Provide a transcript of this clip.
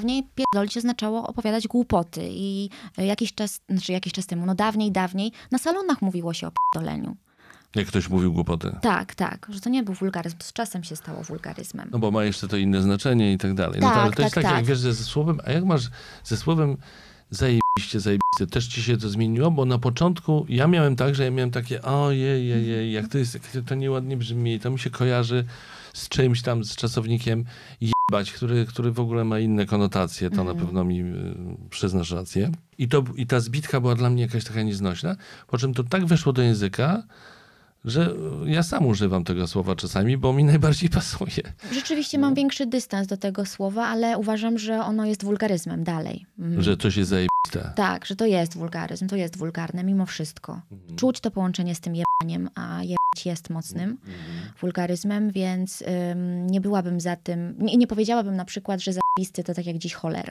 dawniej pierdolić oznaczało opowiadać głupoty i jakiś czas temu, no dawniej, na salonach mówiło się o pierdoleniu. Jak ktoś mówił głupoty. Tak, tak. Że to nie był wulgaryzm. Z czasem się stało wulgaryzmem. No bo ma jeszcze to inne znaczenie i tak dalej. Tak, no to, ale to tak, jest tak, tak, jak wiesz, ze słowem, a jak masz ze słowem zajebiste, też ci się to zmieniło? Bo na początku ja miałem tak, że ja miałem takie ojej, jak to nieładnie brzmi, to mi się kojarzy z czymś tam, z czasownikiem jebać, który w ogóle ma inne konotacje, to na pewno mi przyznasz rację. I ta zbitka była dla mnie jakaś taka nieznośna, po czym to tak weszło do języka, że ja sam używam tego słowa czasami, bo mi najbardziej pasuje. Rzeczywiście mam większy dystans do tego słowa, ale uważam, że ono jest wulgaryzmem dalej. Że coś jest zajebiste. Tak, że to jest wulgaryzm, to jest wulgarne mimo wszystko. Czuć to połączenie z tym jebaniem, a jebać jest mocnym wulgaryzmem, więc nie byłabym za tym, nie powiedziałabym na przykład, że zajebisty to tak jak dziś cholera.